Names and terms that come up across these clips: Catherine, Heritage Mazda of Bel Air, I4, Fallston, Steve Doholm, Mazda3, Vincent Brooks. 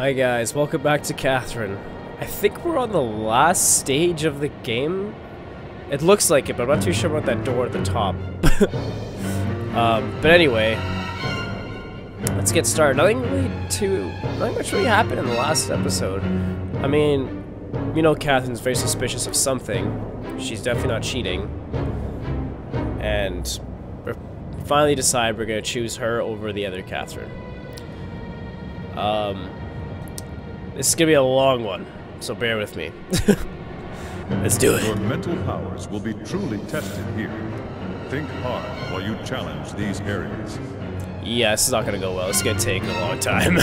Hi guys, welcome back to Catherine. I think we're on the last stage of the game. It looks like it, but I'm not too sure about that door at the top. But anyway, let's get started. Nothing much really happened in the last episode. I mean, you know Catherine's very suspicious of something. She's definitely not cheating. And we finally decide we're gonna choose her over the other Catherine. This is gonna be a long one, so bear with me. Let's do it. Your mental powers will be truly tested here. Think hard while you challenge these areas. Yeah, this is not gonna go well. It's gonna take a long time.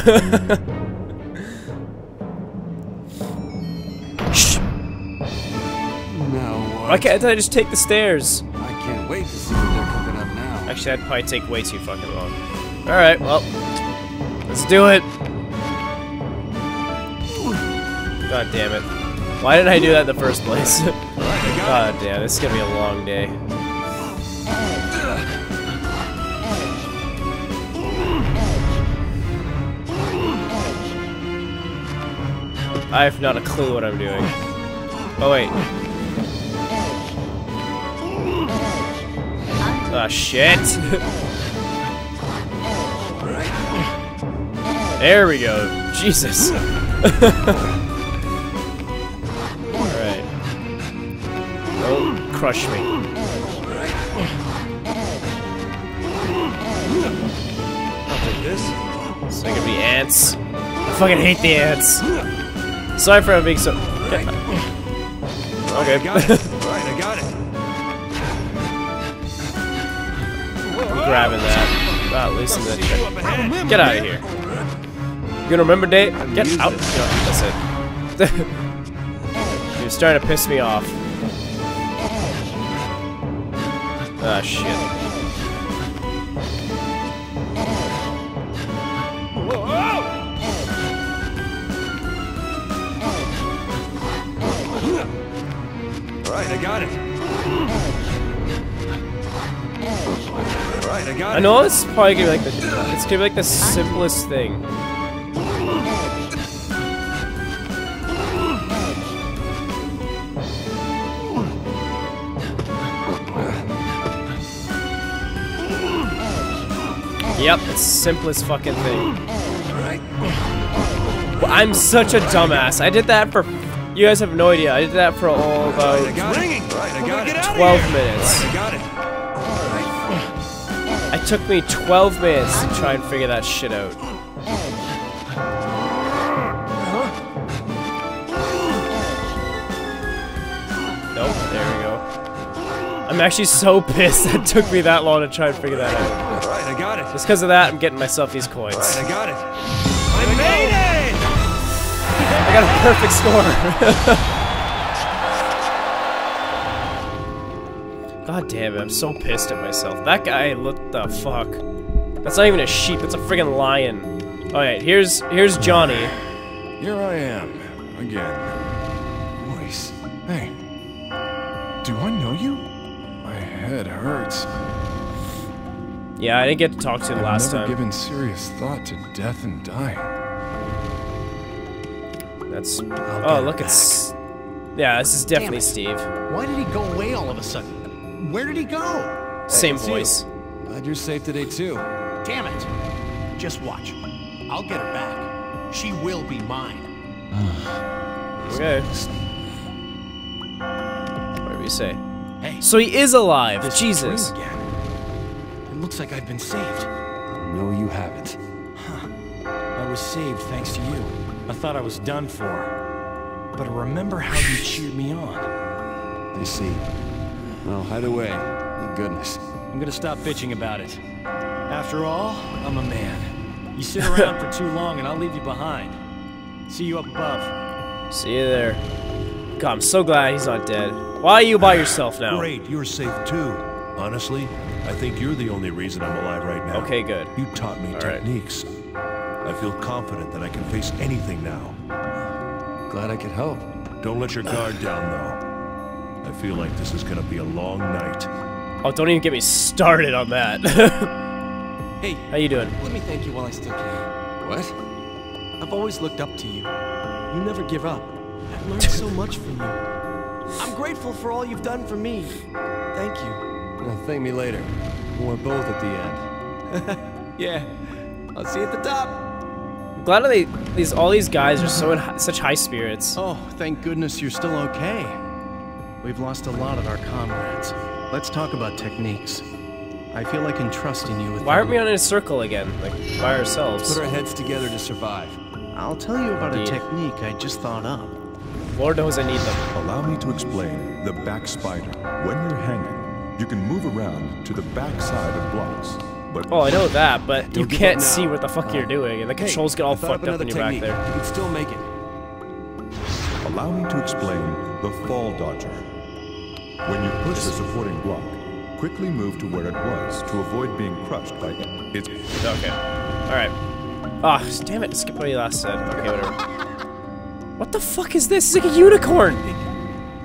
Shh. Now, why can't I just take the stairs? I can't wait to see what they're cooking up now. Actually, that'd probably take way too fucking long. All right, well, let's do it. God damn it. Why did I do that in the first place? God damn, this is gonna be a long day. I have not a clue what I'm doing. Oh wait. Ah, shit! There we go. Jesus. Crush me. This is gonna be ants. I fucking hate the ants. Sorry for being so. Okay. I got it. Alright, I got it. I'm grabbing that. Well, at least in that check. Get out of here. You gonna remember, Dave? Get out. Oh, that's it. You're starting to piss me off. Ah, shit. Alright, I got it. Alright, I got it. I know it's probably gonna be like the simplest thing. Yep, it's the simplest fucking thing. I'm such a dumbass. I did that for... You guys have no idea. I did that for all about 12 minutes. It took me 12 minutes to try and figure that shit out. Nope, there we go. I'm actually so pissed that it took me that long to try and figure that out. I got it. Just because of that, I'm getting myself these coins. Right, I got it. I made it! I got a perfect score. God damn it, I'm so pissed at myself. That guy, what the fuck? That's not even a sheep, it's a friggin' lion. Alright, here's Johnny. Here I am, again. Voice. Hey. Do I know you? My head hurts. Yeah, I didn't get to talk to you last time. I've never given serious thought to death and dying. That's... Oh, look, it's... Yeah, this is definitely Steve. Why did he go away all of a sudden? Where did he go? Same voice. Glad you're safe today, too. Damn it. Just watch. I'll get her back. She will be mine. Okay. Whatever you say. Hey. So he is alive. Jesus. Looks like I've been saved. No, you haven't. Huh. I was saved thanks to you. I thought I was done for. But remember how you cheered me on. I see. Well, hide away. Thank goodness. I'm gonna stop bitching about it. After all, I'm a man. You sit around for too long and I'll leave you behind. See you up above. See you there. God, I'm so glad he's not dead. Why are you by yourself now? Great, you're safe too. Honestly, I think you're the only reason I'm alive right now. Okay, good. You taught me techniques. I feel confident that I can face anything now. Glad I could help. Don't let your guard down, though. I feel like this is gonna be a long night. Oh, don't even get me started on that. Hey, how you doing? Let me thank you while I still can. What? I've always looked up to you. You never give up. I've learned so much from you. I'm grateful for all you've done for me. Thank you. Well, thank me later. We're both at the end. Yeah. I'll see you at the top. I'm glad all these guys are so in such high spirits. Oh, thank goodness you're still okay. We've lost a lot of our comrades. Let's talk about techniques. I feel like entrusting you with. Why aren't we on a circle again, like by ourselves? Let's put our heads together to survive. I'll tell you about a technique I just thought up. Lord knows I need them. Allow me to explain the back spider. When you're hanging, you can move around to the back side of blocks. But oh, I know that, but you can't see what the fuck you're doing, and the controls get all fucked up when you're back there. You can still make it. Allow me to explain the fall dodger. When you push the supporting block, quickly move to where it was to avoid being crushed by it. Okay. Alright. Ah, oh, damn it. Skip what you last said. Okay, whatever. What the fuck is this? It's like a unicorn!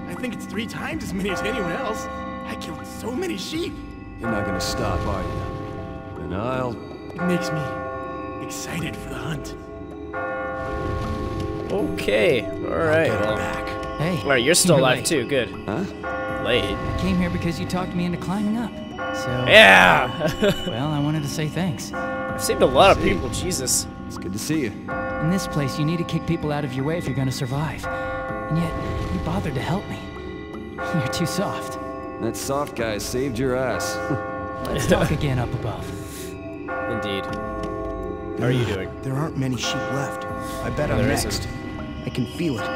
I think it's 3 times as many as anyone else. I killed so many sheep. You're not gonna stop, are you? And I'll... It makes me excited for the hunt. Okay. Alright. Well. Hey. Alright, you're still alive too. Good. Huh? Late. I came here because you talked me into climbing up. So yeah. Well, I wanted to say thanks. I've saved a lot of people. Jesus. It's good to see you. In this place, you need to kick people out of your way if you're going to survive. And yet, you bothered to help me. You're too soft. That soft guy saved your ass. Let's talk again up above. Indeed. How are you doing? There aren't many sheep left. I bet I'm next. I can feel it.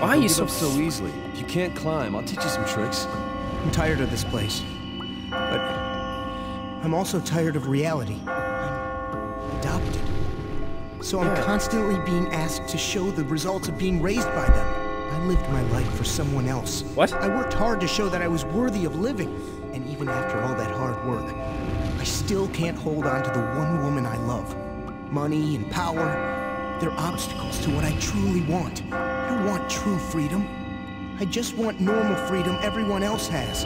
Why are you so easily? If you can't climb, I'll teach you some tricks. I'm tired of this place. But I'm also tired of reality. I'm adopted. So I'm constantly being asked to show the results of being raised by them. I lived my life for someone else. What? I worked hard to show that I was worthy of living. And even after all that hard work, I still can't hold on to the one woman I love. Money and power, they're obstacles to what I truly want. I don't want true freedom. I just want normal freedom everyone else has.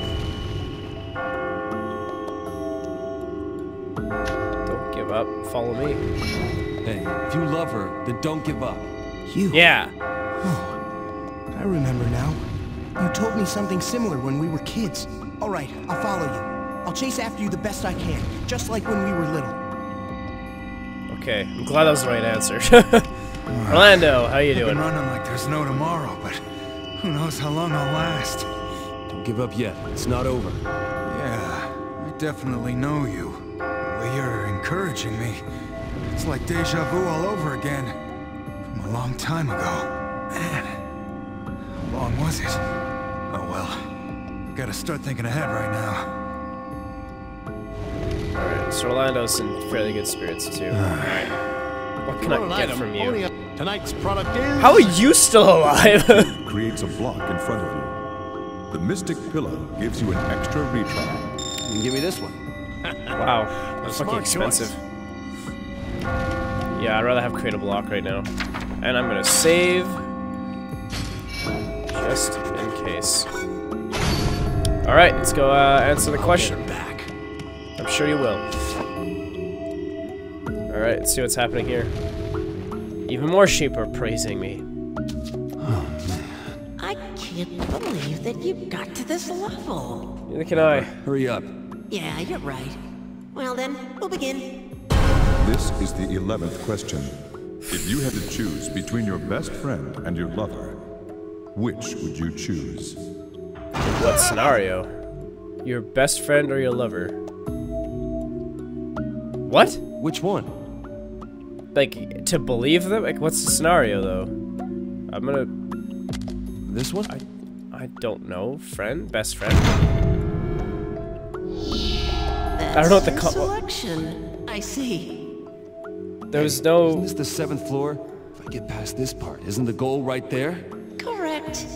Don't give up. Follow me. Hey, if you love her, then don't give up. You? Yeah. Oh, I remember now. You told me something similar when we were kids. All right, I'll follow you. I'll chase after you the best I can, just like when we were little. Okay, I'm glad that was the right answer. Orlando, how you doing? I've been running like there's no tomorrow, but who knows how long I'll last. Don't give up yet. It's not over. Yeah, I definitely know you. Well, you're encouraging me. It's like deja vu all over again. From a long time ago. Man, how long was it? Oh well. I've got to start thinking ahead right now. Alright, so Orlando's in fairly good spirits too. Alright. What can I get from you? Tonight's product is... How are you still alive? Creates a block in front of you. The Mystic Pillow gives you an extra retry. You can give me this one. Wow, that's fucking expensive. Yeah, I'd rather have create a block right now. And I'm gonna save, just in case. All right, let's go answer the question. Back. I'm sure you will. Alright, let's see what's happening here. Even more sheep are praising me. Oh, man. I can't believe that you got to this level. Neither can I. Hurry up. Yeah, you're right. Well then, we'll begin. This is the 11th question. If you had to choose between your best friend and your lover, which would you choose? In what scenario? Your best friend or your lover? What? Which one? Like, to believe them? Like, what's the scenario, though? I'm gonna... This one? I don't know. Friend? Best friend? That's I don't know what the... selection. I see. There was no... Isn't this the 7th floor? If I get past this part, isn't the goal right there? Correct.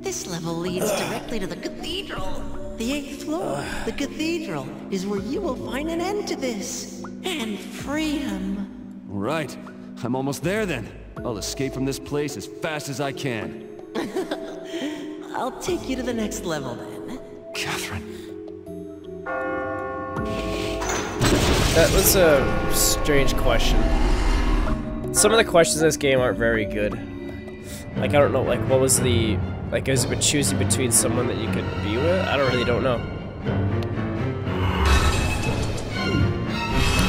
This level leads directly to the cathedral. The 8th floor. The cathedral is where you will find an end to this. And freedom. Right. I'm almost there then. I'll escape from this place as fast as I can. I'll take you to the next level then. Catherine. That was a strange question. Some of the questions in this game aren't very good. Like, I don't know, like, what was the... Like, is it choosing between someone that you could be with? I don't know.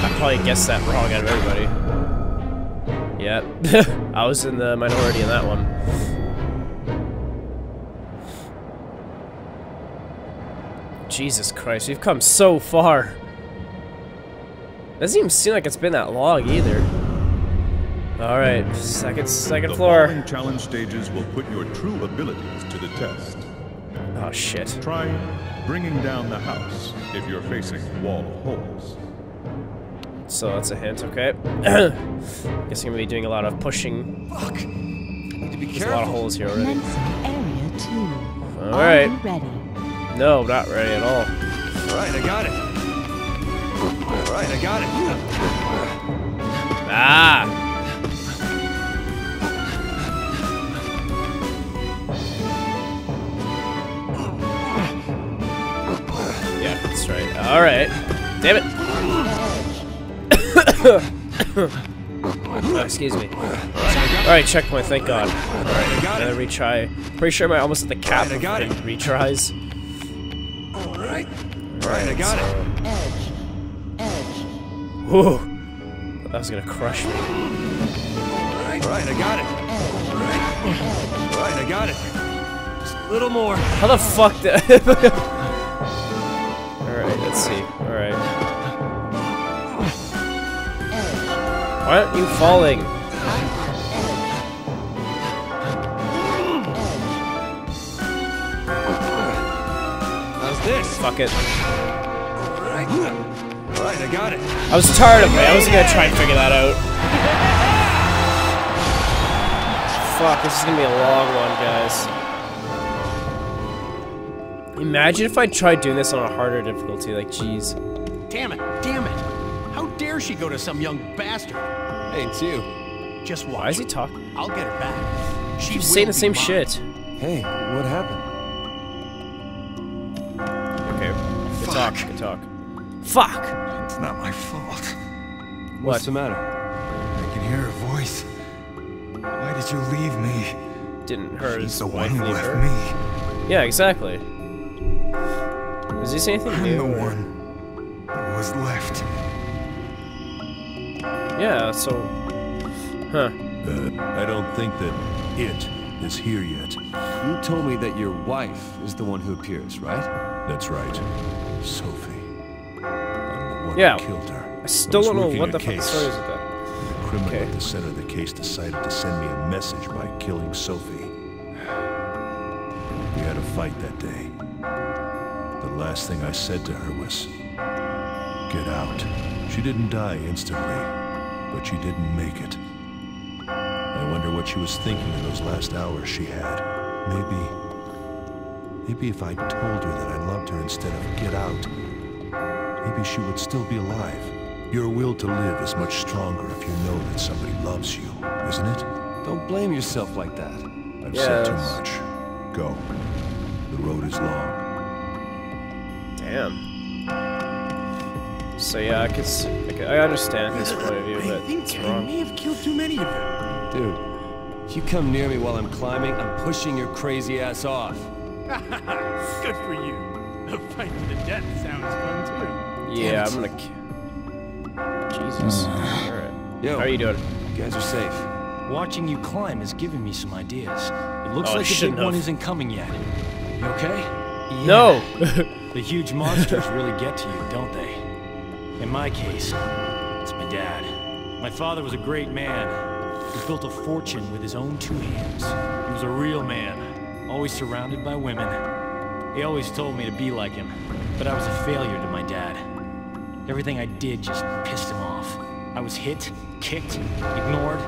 I probably guessed that wrong out of everybody. Yeah, I was in the minority in that one. Jesus Christ, we've come so far. Doesn't even seem like it's been that long either. All right, second floor. The following challenge stages will put your true abilities to the test. Oh shit. Try bringing down the house if you're facing wall holes. So that's a hint, okay. Guess I'm gonna be doing a lot of pushing. Fuck. Need to be careful. There's a lot of holes here already. Area two. All right. Ready? No, not ready at all. All right, I got it. Alright, I got it. Ah! Yeah, that's right. Alright. Damn it! Oh, excuse me. Alright, checkpoint, thank God. Alright, gotta retry. Pretty sure I'm almost at the cap of retries. Alright. Alright, I got it. Ooh, that was gonna crush me. Alright, I got it. Alright, I got it. Just a little more. How the fuck did Alright, let's see. Alright. Why aren't you falling? How's this? Fuck it. Alright. Alright, I got it. I was tired of it. I wasn't gonna try and figure that out. Fuck, this is gonna be a long one, guys. Imagine if I tried doing this on a harder difficulty, like, jeez. Damn it, damn it. How dare she go to some young bastard? Hey, too. Just watch. Why is he talking? I'll get her back. She's saying the same shit. Hey, what happened? Okay, good talk, good talk. Fuck! It's not my fault. What's the matter? I can hear her voice. Why did you leave me? Didn't hurt. She's the one who left me. Yeah, exactly. Does he say anything new? I'm the one who was left. Yeah, so... Huh. I don't think that it is here yet. You told me that your wife is the one who appears, right? That's right. Sophie. Yeah, killed her. I still don't know what the fuck story is with that. The criminal at the center of the case decided to send me a message by killing Sophie. We had a fight that day. The last thing I said to her was, "Get out." She didn't die instantly, but she didn't make it. I wonder what she was thinking in those last hours she had. Maybe if I told her that I loved her instead of "get out," maybe she would still be alive. Your will to live is much stronger if you know that somebody loves you, isn't it? Don't blame yourself like that. I've said too much. Go. The road is long. Damn. So yeah, I understand his point of view, but I think I may have killed too many of them. Dude, if you come near me while I'm climbing, I'm pushing your crazy ass off. Good for you. A fight to the death sounds fun too. Yeah, I'm gonna... Jesus. Alright. Yo, how are you doing? You guys are safe. Watching you climb has given me some ideas. It looks like the big one isn't coming yet. You okay? Yeah. No! The huge monsters really get to you, don't they? In my case, it's my dad. My father was a great man. He built a fortune with his own two hands. He was a real man, always surrounded by women. He always told me to be like him, but I was a failure to my dad. Everything I did just pissed him off. I was hit, kicked, ignored,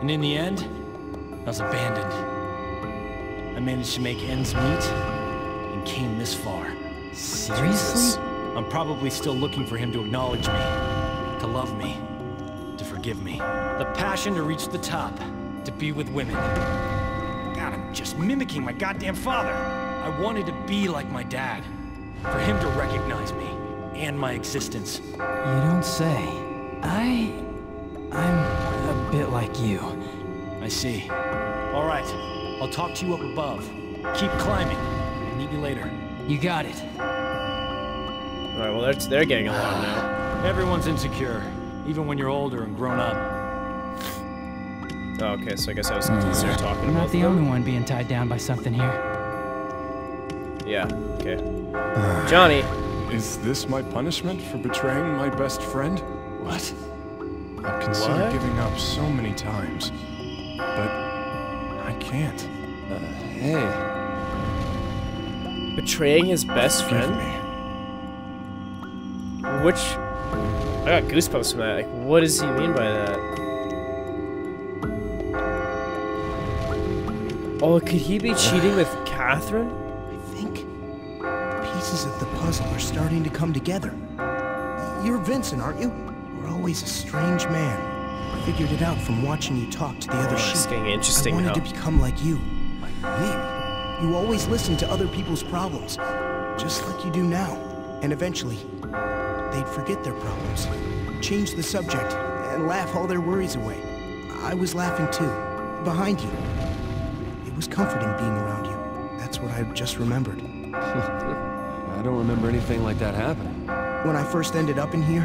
and in the end, I was abandoned. I managed to make ends meet and came this far. Seriously? I'm probably still looking for him to acknowledge me, to love me, to forgive me. The passion to reach the top, to be with women. God, I'm just mimicking my goddamn father. I wanted to be like my dad, for him to recognize me and my existence. You don't say. I I'm a bit like you. I see. All right. I'll talk to you up above. Keep climbing. I'll meet you later. You got it. All right, well, they're getting along now. Everyone's insecure, even when you're older and grown up. Oh, okay, so I guess I was considering talking about I'm not the only one being tied down by something here. Yeah, okay. Johnny. Is this my punishment for betraying my best friend? What? I've considered giving up so many times, but I can't. Hey. Betraying his best friend? Me. Which, I got goosebumps from that. Like, what does he mean by that? Oh, could he be cheating with Catherine? I think the pieces of the puzzle are starting to come together. You're Vincent, aren't you? You're always a strange man. I figured it out from watching you talk to the other sheep. It's getting interesting. I wanted to become like you, like me. You always listen to other people's problems, just like you do now, and eventually. They'd forget their problems, change the subject, and laugh all their worries away. I was laughing too, behind you. It was comforting being around you. That's what I just remembered. I don't remember anything like that happening. When I first ended up in here,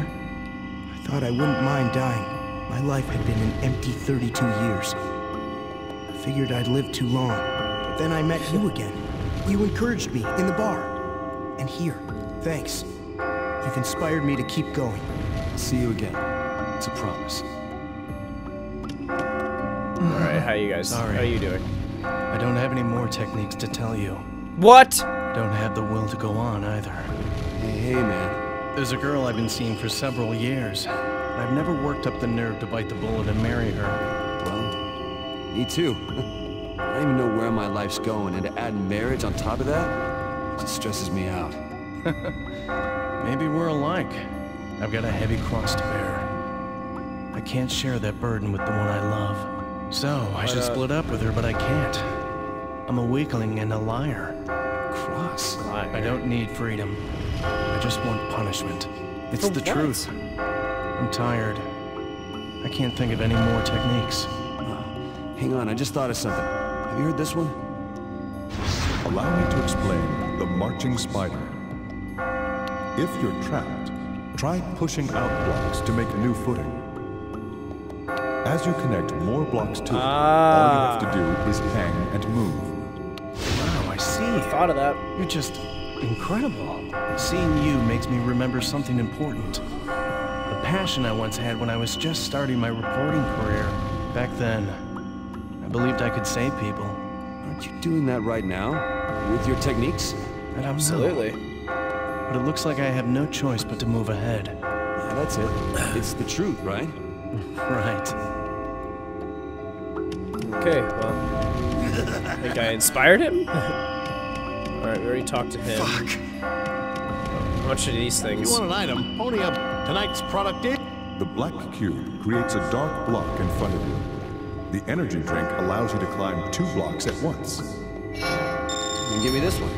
I thought I wouldn't mind dying. My life had been an empty 32 years. I figured I'd lived too long, but then I met you again. You encouraged me in the bar. And here, thanks. You've inspired me to keep going. See you again. It's a promise. Alright, how you guys? Sorry. How are you doing? I don't have any more techniques to tell you. What? Don't have the will to go on either. Hey, man. There's a girl I've been seeing for several years. I've never worked up the nerve to bite the bullet and marry her. Well, me too. I don't even know where my life's going, and to add marriage on top of that, it just stresses me out. Maybe we're alike. I've got a heavy cross to bear. I can't share that burden with the one I love. So, I should split up with her, but I can't. I'm a weakling and a liar. Cross? Liar. I don't need freedom. I just want punishment. It's the truth. I'm tired. I can't think of any more techniques. Hang on, I just thought of something. Have you heard this one? Allow me to explain the marching spider. If you're trapped, try pushing out blocks to make new footing. As you connect more blocks to it, all you have to do is hang and move. Wow, I see. I thought of that. You're just incredible. Seeing you makes me remember something important. The passion I once had when I was just starting my reporting career. Back then, I believed I could save people. Aren't you doing that right now? With your techniques? Absolutely. But it looks like I have no choice but to move ahead. Yeah, that's it. It's the truth, right? Right. Okay, well... I think I inspired him? Alright, we already talked to him. Fuck! How much of these things? You want an item? Pony up! Tonight's product is... The black cube creates a dark block in front of you. The energy drink allows you to climb 2 blocks at once. You give me this one.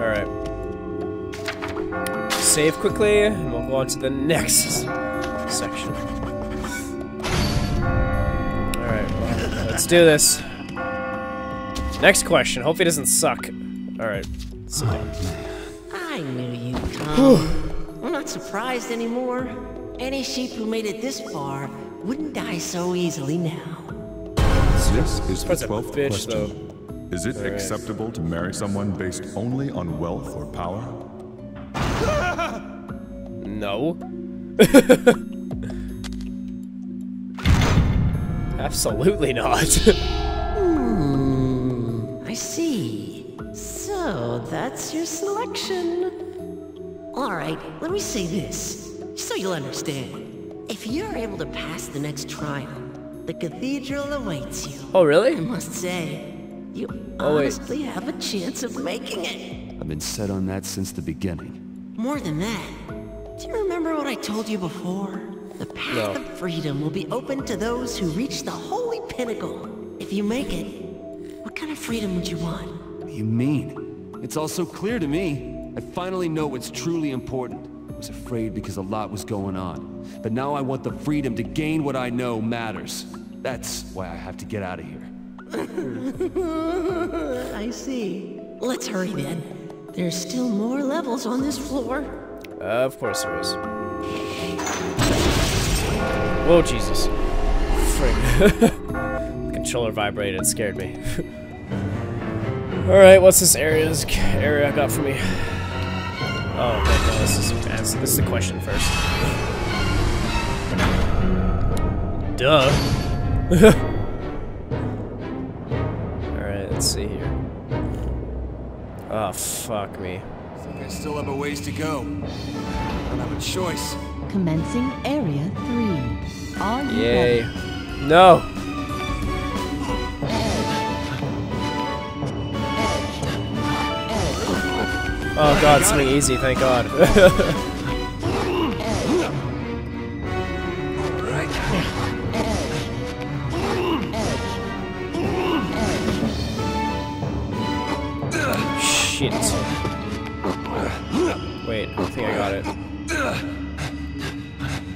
Alright. Save quickly, and we'll go on to the next section. Alright, well, let's do this. Next question. Hopefully it doesn't suck. Alright. I knew you'd come. I'm not surprised anymore. Any sheep who made it this far wouldn't die so easily now. This is the 12th question. Though. Is it acceptable to marry someone based only on wealth or power? No. Absolutely not. I see. So that's your selection. All right, let me say this, so you'll understand. If you're able to pass the next trial, the cathedral awaits you. Oh, really? I must say. You honestly have a chance of making it. I've been set on that since the beginning. More than that, do you remember what I told you before? The path of freedom will be open to those who reach the holy pinnacle. If you make it, what kind of freedom would you want? What do you mean? It's all so clear to me. I finally know what's truly important. I was afraid because a lot was going on. But now I want the freedom to gain what I know matters. That's why I have to get out of here. I see. Let's hurry then. There's still more levels on this floor. Of course there is. Whoa, Jesus. Frick. Controller vibrated, scared me. Alright, what's this area got for me? Oh, okay, no, this is the question first. Duh. Alright, let's see here. Oh, fuck me. I think I still have a ways to go. I don't have a choice. Commencing Area 3. Are you ready? Yay. No! Oh god, something easy, thank god. Shit. Wait, I think I got it.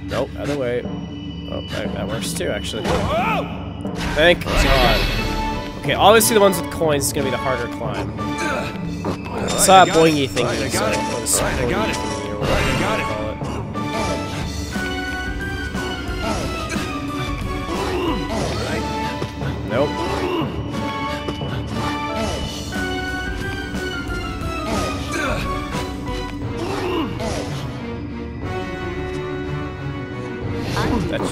Nope, other way. Oh, that works too, actually. Thank god. Okay, obviously the ones with coins is gonna be the harder climb. It's not a boingy thing. Right, I got it. I got it. I got it. Nope. That's...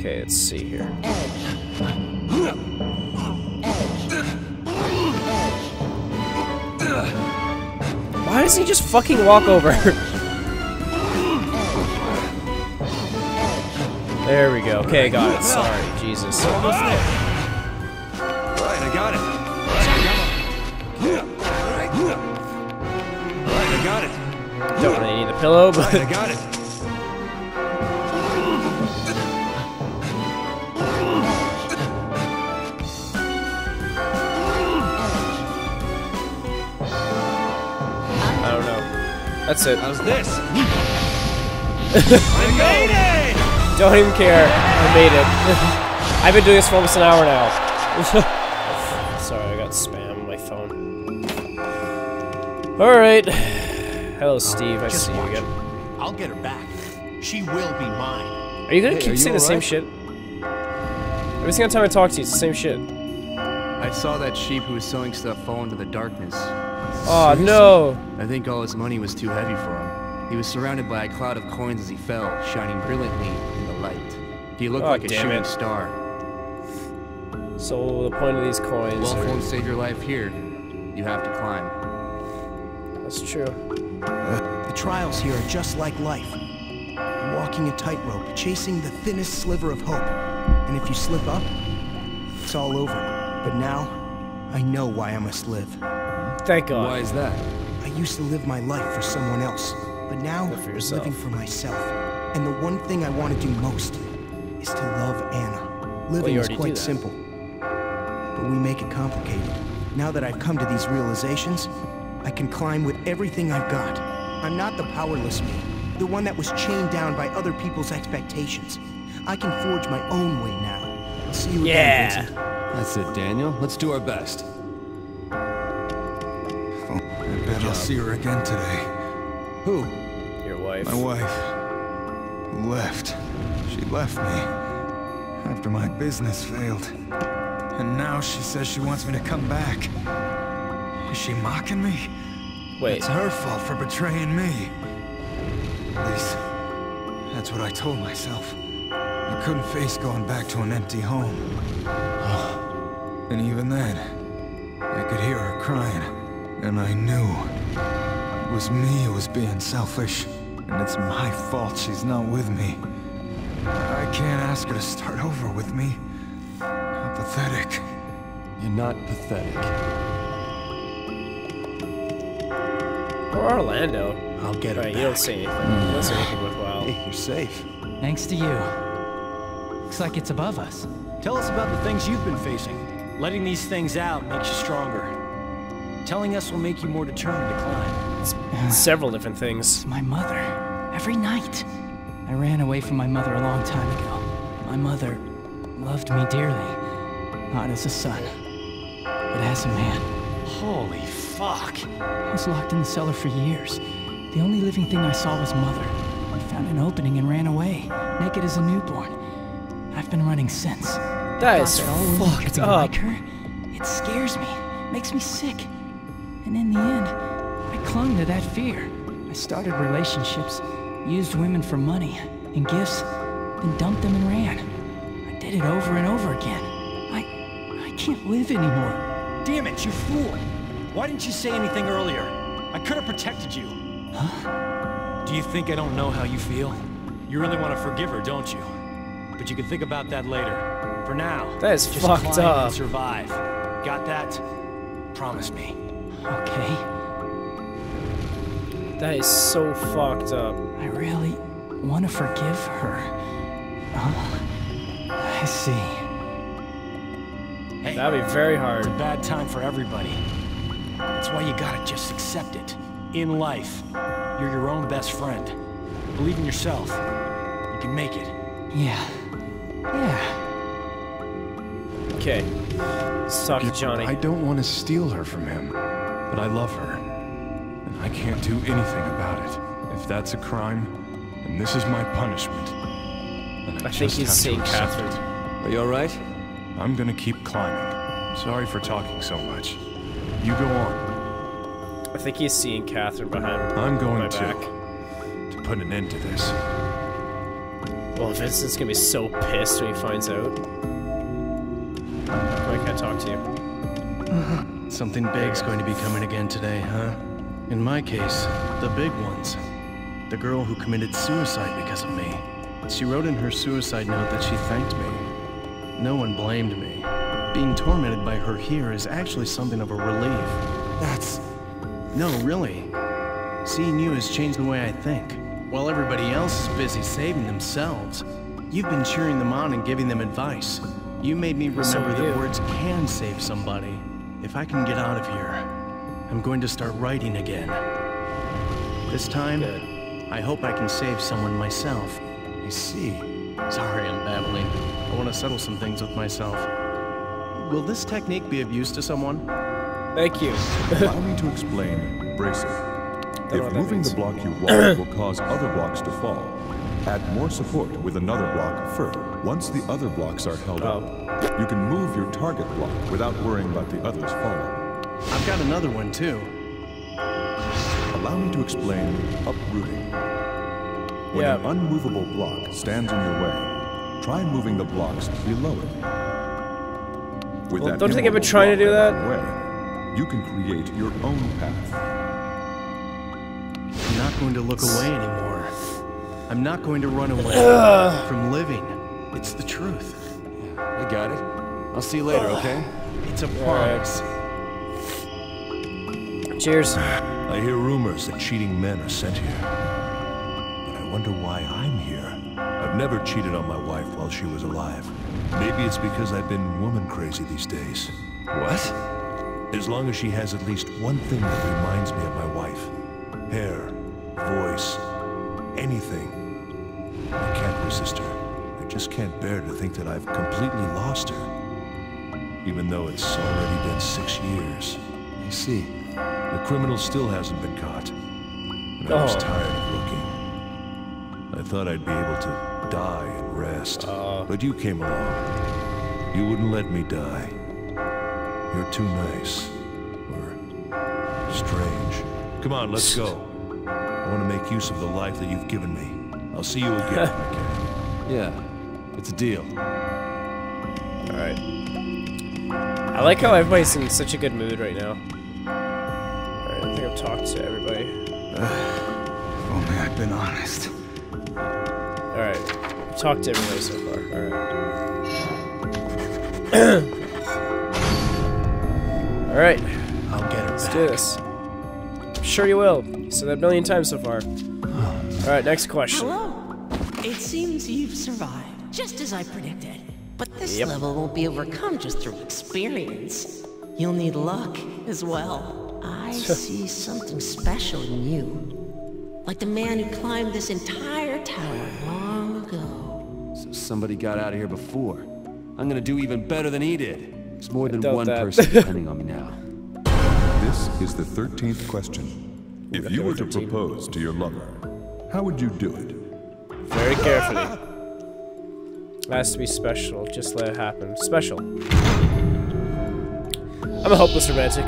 Okay, let's see here. Why does he just fucking walk over? There we go. Okay, got it. Sorry, Jesus. Almost there. Alright, I got it. Alright, I got it. Don't really need a pillow, but I got it. That's it. How's this? I made it! Don't even care. I made it. I've been doing this for almost an hour now. Sorry, I got spam on my phone. Alright. Hello, Steve. I see you again. I'll get her back. She will be mine. Are you gonna keep saying the same shit? Every single time I talk to you, it's the same shit. I saw that sheep who was sewing stuff fall into the darkness. Oh, no! I think all his money was too heavy for him. He was surrounded by a cloud of coins as he fell, shining brilliantly in the light. He looked like a shooting star. So the point of these coins... Well, if you save your life here, you have to climb. That's true. The trials here are just like life. You're walking a tightrope, chasing the thinnest sliver of hope. And if you slip up, it's all over. But now, I know why I must live. Thank God. Why is that? I used to live my life for someone else, but now I'm living for myself. And the one thing I want to do most is to love Anna. Living is quite simple, but we make it complicated. Now that I've come to these realizations, I can climb with everything I've got. I'm not the powerless me, the one that was chained down by other people's expectations. I can forge my own way now. I'll see you again, Vincent. That's it, Daniel. Let's do our best. I bet I'll see her again today. Who? Your wife. My wife. Left. She left me after my business failed. And now she says she wants me to come back. Is she mocking me? Wait. It's her fault for betraying me. At least, that's what I told myself. I couldn't face going back to an empty home. Oh. And even then, I could hear her crying. And I knew it was me who was being selfish, and it's my fault she's not with me. I can't ask her to start over with me. How pathetic. You're not pathetic. Poor Orlando. I'll get it. Right, you don't say anything. You don't say anything worthwhile. Hey, you're safe. Thanks to you. Looks like it's above us. Tell us about the things you've been facing. Letting these things out makes you stronger. Telling us will make you more determined to climb. It's several different things. It's my mother. Every night. I ran away from my mother a long time ago. My mother loved me dearly, not as a son, but as a man. Holy fuck! I was locked in the cellar for years. The only living thing I saw was Mother. I found an opening and ran away, naked as a newborn. I've been running since. That is fucked up. Like her. It scares me, makes me sick. And in the end, I clung to that fear. I started relationships, used women for money and gifts, then dumped them and ran. I did it over and over again. I can't live anymore. Damn it, you fool! Why didn't you say anything earlier? I could have protected you. Huh? Do you think I don't know how you feel? You really want to forgive her, don't you? But you can think about that later. For now, that is just fucked up. And survive. Got that? Promise me. Okay. That is so fucked up. I really want to forgive her. Oh, I see. Hey, that'd be very hard. It's a bad time for everybody. That's why you gotta just accept it. In life, you're your own best friend. Believe in yourself. You can make it. Yeah. Yeah. Okay. Suck it, Johnny. I don't want to steal her from him, but I love her. And I can't do anything about it. If that's a crime, and this is my punishment, then I think he's saying Catherine. Are you alright? I'm gonna keep climbing. Sorry for talking so much. You go on. I think he's seeing Catherine behind him. I'm going to put an end to this. Well, Vincent's gonna be so pissed when he finds out. I can't talk to you. Something big's going to be coming again today, huh? In my case, the big ones. The girl who committed suicide because of me. She wrote in her suicide note that she thanked me. No one blamed me. Being tormented by her here is actually something of a relief. That's... No, really. Seeing you has changed the way I think. While everybody else is busy saving themselves, you've been cheering them on and giving them advice. You made me remember that words can save somebody. If I can get out of here, I'm going to start writing again. This time, I hope I can save someone myself. I see. Sorry, I'm babbling. I want to settle some things with myself. Will this technique be of use to someone? Thank you. Allow me to explain, bracing. If moving the block you walk will cause other blocks to fall, add more support with another block further. Once the other blocks are held up, you can move your target block without worrying about the others falling. I've got another one too. Allow me to explain uprooting. When an unmovable block stands in your way, try moving the blocks below it. With don't you think I've been trying to do that? You can create your own path. I'm not going to look away anymore. I'm not going to run away from living. It's the truth. Yeah, I got it. I'll see you later, okay? It's a promise. Cheers. I hear rumors that cheating men are sent here. But I wonder why I'm here. I've never cheated on my wife while she was alive. Maybe it's because I've been woman crazy these days. What? As long as she has at least one thing that reminds me of my wife. Hair, voice, anything. I can't resist her. I just can't bear to think that I've completely lost her. Even though it's already been 6 years. I see. The criminal still hasn't been caught. And I was tired of looking. I thought I'd be able to die and rest. But you came along. You wouldn't let me die. You're too nice. Or strange. Come on, let's go. I want to make use of the life that you've given me. I'll see you again. Yeah, it's a deal. Alright. I like how everybody's in such a good mood right now. Alright, I think I've talked to everybody. If only I've been honest. Alright, I've talked to everybody so far. Alright. Alright. I'll get it. Let's do this. Sure you will. You said that a million times so far. Alright, next question. Hello. It seems you've survived, just as I predicted. But this level won't be overcome just through experience. You'll need luck as well. I see something special in you. Like the man who climbed this entire tower long ago. So somebody got out of here before. I'm gonna do even better than he did. There's more than one person depending on me now. This is the 13th question. If you were to propose to your lover, how would you do it? Very carefully. It has to be special. Just let it happen. Special. I'm a hopeless romantic.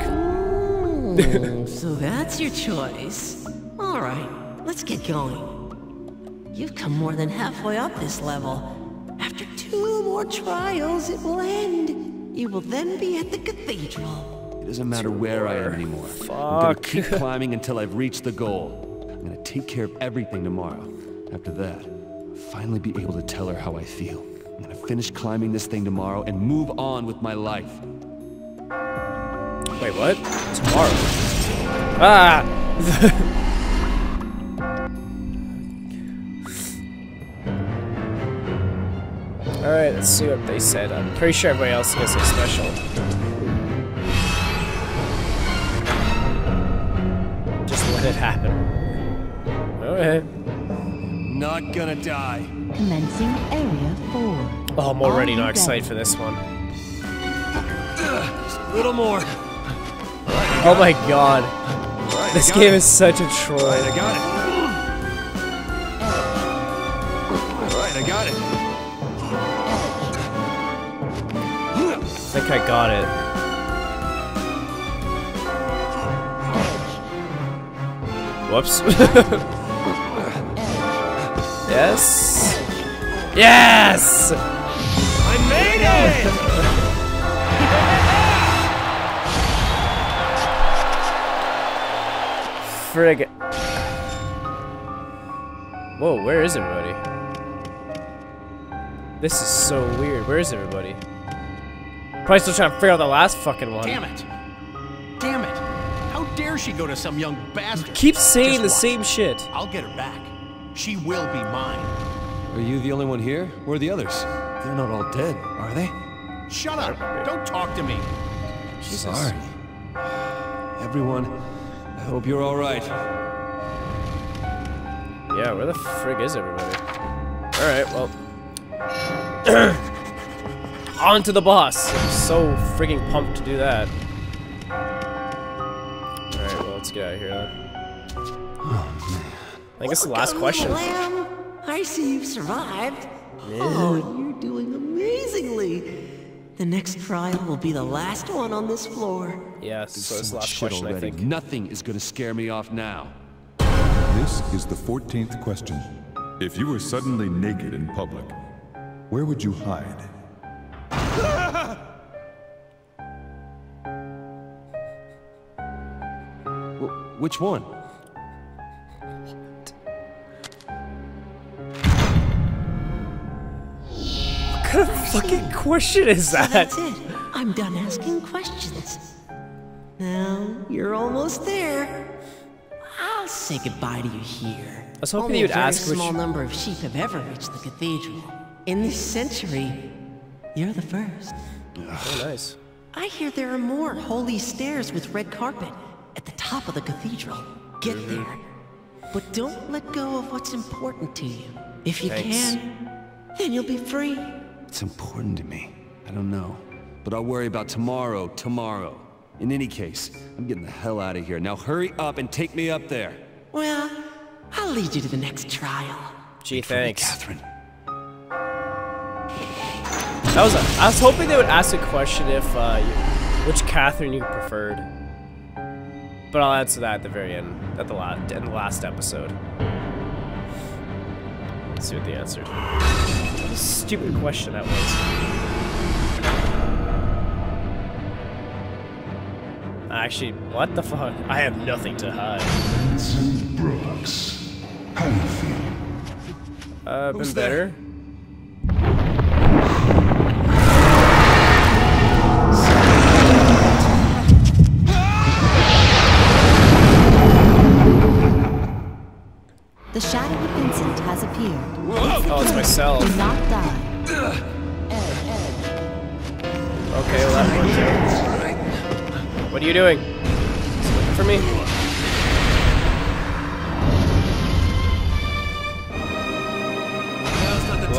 So that's your choice. All right, let's get going. You've come more than halfway up this level. After 2 more trials, it will end. You will then be at the cathedral. It doesn't matter where I am anymore. Fuck. I'm gonna keep climbing until I've reached the goal. I'm gonna take care of everything tomorrow. After that, I'll finally be able to tell her how I feel. I'm gonna finish climbing this thing tomorrow and move on with my life. Wait, what? Tomorrow? Ah! Alright, let's see what they said. I'm pretty sure everybody else gets a special. Just let it happen. Okay. Not gonna die. Commencing area 4. Oh, I'm already not excited for this one. Just a little more. Oh my god. Right, this game is such a troll. Alright, I got it. Alright, I got it. I think I got it. Whoops. Yes. Yes! I made it! Frig. Whoa, where is everybody? This is so weird. Where is everybody? Probably still trying to figure out the last fucking one. Damn it. Damn it. How dare she go to some young bastard? You keep saying the same shit. I'll get her back. She will be mine. Are you the only one here? Where are the others? They're not all dead, are they? Shut up. Don't talk to me. Jesus. Sorry. Everyone... I hope you're alright. Yeah, where the frig is everybody? Alright, well. On to the boss! I'm so friggin' pumped to do that. Alright, well, let's get out of here then. Oh, man. I think it's the last question. Lamb. I see you've survived. Yeah. Oh, you're doing amazingly. The next trial will be the last one on this floor. Yes, so it's the last question, I think. Nothing is going to scare me off now. This is the 14th question. If you were suddenly naked in public, where would you hide? Which one? What kind of fucking question is that? So that's it. I'm done asking questions. Now you're almost there. I'll say goodbye to you here. I was hoping you'd ask. Only a very small number of sheep have ever reached the cathedral in this century. You're the first. Oh, nice. I hear there are more holy stairs with red carpet at the top of the cathedral. Get there, but don't let go of what's important to you. If you can, then you'll be free. It's important to me. I don't know. But I'll worry about tomorrow, In any case, I'm getting the hell out of here. Now hurry up and take me up there. Well, I'll lead you to the next trial. Gee, thanks. Catherine. That was I was hoping they would ask a question if, which Catherine you preferred. But I'll answer that at the very end, at the last episode. Let's see what the answer is. Stupid question that was. Actually, what the fuck? I have nothing to hide. Vincent Brooks, how you feeling? Been better. The shadow of Vincent has appeared. Whoa. Oh, it's myself. Do not die. Okay, left one too. What are you doing? Is it looking for me?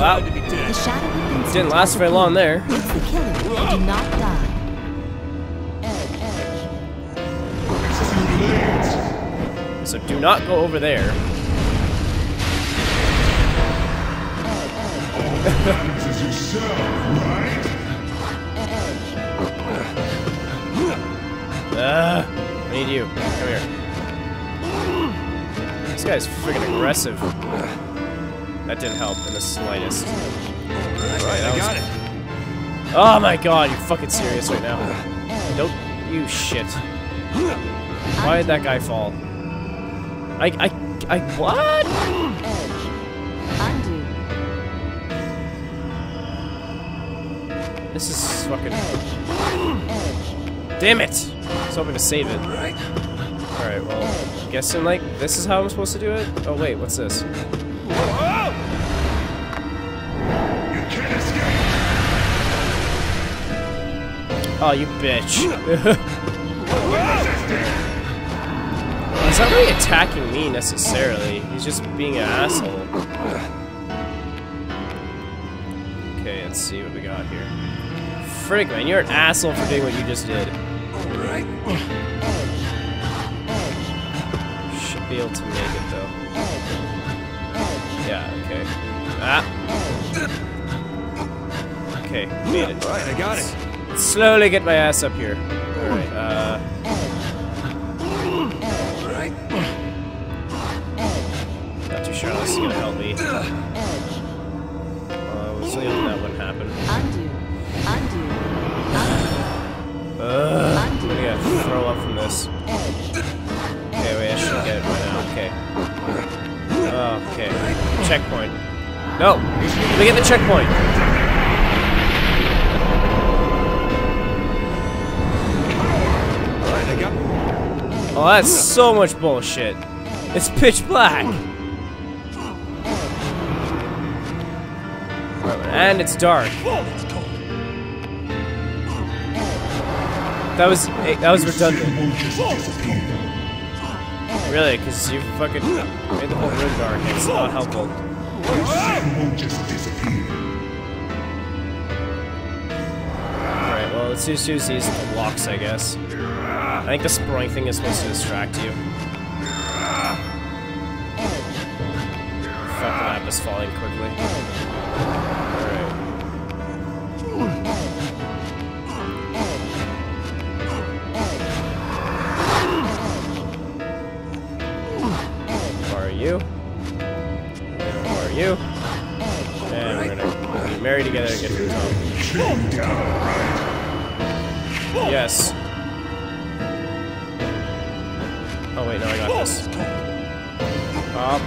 Wow. The shadow didn't last very long there. It's the killer who did not die. Edge. So do not go over there. I need you. Come here. This guy's freaking aggressive. That didn't help in the slightest. Right, I got it. Oh my god, you're fucking serious right now. Don't you shit. Why did that guy fall? I what? This is fucking... Damn it! I was hoping to save it. Alright, well, I'm guessing, like, this is how I'm supposed to do it? Oh, wait, what's this? Oh, you bitch. He's not really attacking me necessarily, he's just being an asshole. Okay, let's see what we got here. Frick, man, you're an asshole for doing what you just did. Should be able to make it though. Yeah, okay. Ah! Okay, made it. Alright, I got it. Slowly get my ass up here. Alright, sure, this is gonna help me. We'll see if that wouldn't happen. I'm gonna throw up from this. Okay, wait, I should get it right now. Okay. Okay. Checkpoint. No! Let me get the checkpoint! Oh, that's so much bullshit. It's pitch black! And it's dark. That was redundant. Really, because you fucking made the whole room dark. It's not helpful. Alright, well, let's do Susie's blocks, I guess. I think the sprawling thing is supposed to distract you. Fuck, the map is falling quickly. You. And we're gonna get married together and get to the top. Yes. Oh wait, no, I got this. Up.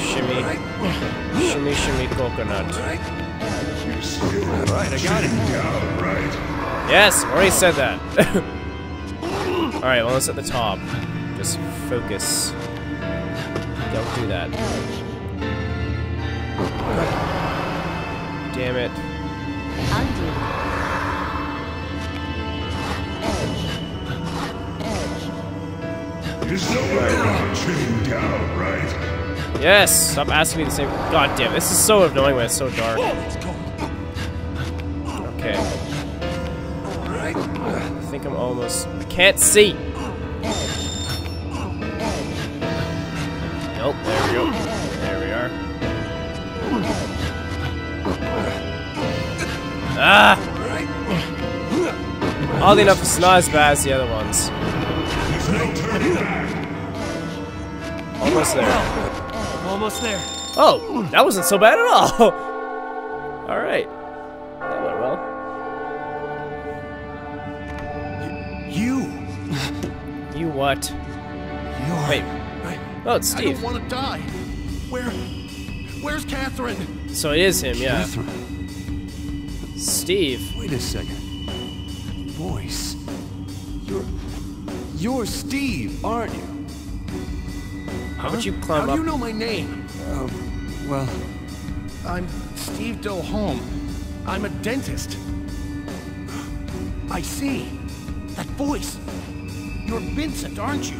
Shimmy. Shimmy, shimmy, coconut. Alright, I got it. Yes, already said that. Alright, well, it's at the top. Just focus. Don't do that. Damn it. Right. Yes! Stop asking me the same. God damn, this is so annoying when it's so dark. Okay. I think I'm almost. I can't see! Nope, there we go. There we are. Ah! Oddly enough, it's not as bad as the other ones. Almost there. Almost there. Oh, that wasn't so bad at all. All right, that went well. You. You what? You're... Wait. Oh, it's Steve. I don't want to die. Where's Catherine? So it is him, yeah. Catherine. Steve. Wait a second. Voice. You're Steve, aren't you? How would you climb up? How do you know my name? Well, I'm Steve Doholm. I'm a dentist. I see. That voice. You're Vincent, aren't you?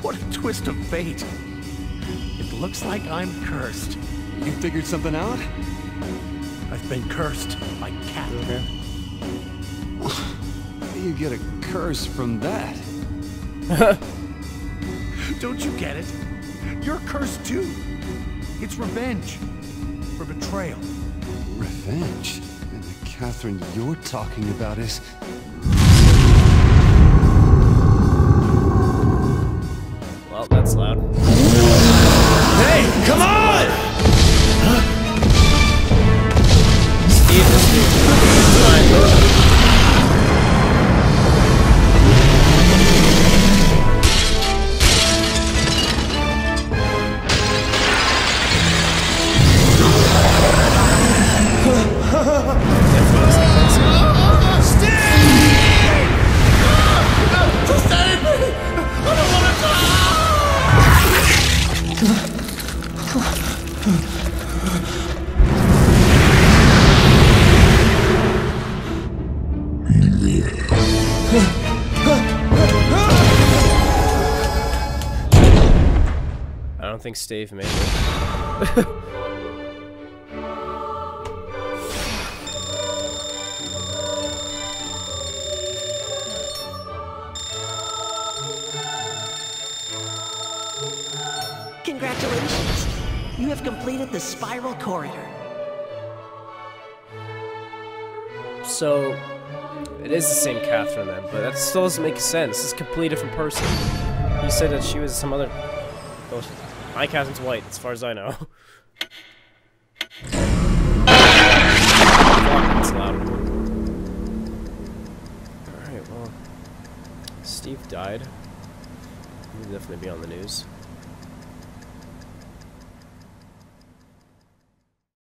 What a twist of fate. It looks like I'm cursed. You figured something out? I've been cursed by Cat. Okay. How do you get a curse from that? Don't you get it? You're cursed too. It's revenge for betrayal. Revenge? And the Catherine you're talking about is... Well, that's loud. Hey, come on! Steve is here. I think Steve made it. Congratulations! You have completed the spiral corridor. So, it is the same Catherine then, but that still doesn't make sense. It's a completely different person. You said that she was some other... Oh, my Catherine's white, as far as I know. That's loud. Alright, well... Steve died. He'll definitely be on the news.